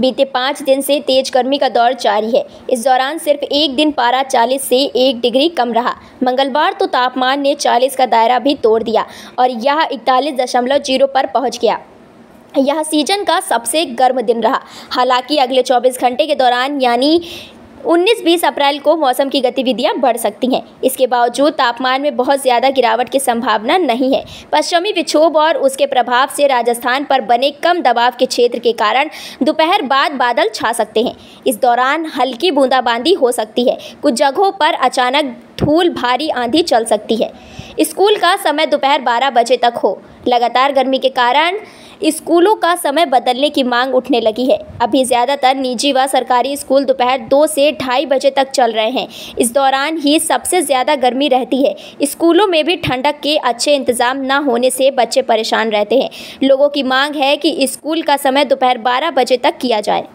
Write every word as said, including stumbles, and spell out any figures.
बीते पाँच दिन से तेज गर्मी का दौर जारी है। इस दौरान सिर्फ एक दिन पारा चालीस से एक डिग्री कम रहा। मंगलवार तो तापमान ने चालीस का दायरा भी तोड़ दिया और यह इकतालीस दशमलव जीरो पर पहुँच गया। यह सीजन का सबसे गर्म दिन रहा। हालांकि अगले चौबीस घंटे के दौरान यानी उन्नीस बीस अप्रैल को मौसम की गतिविधियां बढ़ सकती हैं। इसके बावजूद तापमान में बहुत ज़्यादा गिरावट की संभावना नहीं है। पश्चिमी विक्षोभ और उसके प्रभाव से राजस्थान पर बने कम दबाव के क्षेत्र के कारण दोपहर बाद बादल छा सकते हैं। इस दौरान हल्की बूंदाबांदी हो सकती है। कुछ जगहों पर अचानक धूल भारी आंधी चल सकती है। स्कूल का समय दोपहर बारह बजे तक हो। लगातार गर्मी के कारण स्कूलों का समय बदलने की मांग उठने लगी है। अभी ज़्यादातर निजी व सरकारी स्कूल दोपहर दो से ढाई बजे तक चल रहे हैं। इस दौरान ही सबसे ज़्यादा गर्मी रहती है। स्कूलों में भी ठंडक के अच्छे इंतज़ाम ना होने से बच्चे परेशान रहते हैं। लोगों की मांग है कि स्कूल का समय दोपहर बारह बजे तक किया जाए।